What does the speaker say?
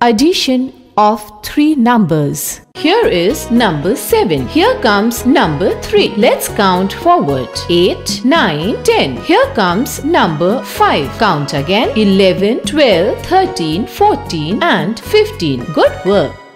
addition of three numbers. Here is number 7. Here comes number 3. Let's count forward. 8, 9, 10. Here comes number 5. Count again. 11, 12, 13, 14 and 15. Good work.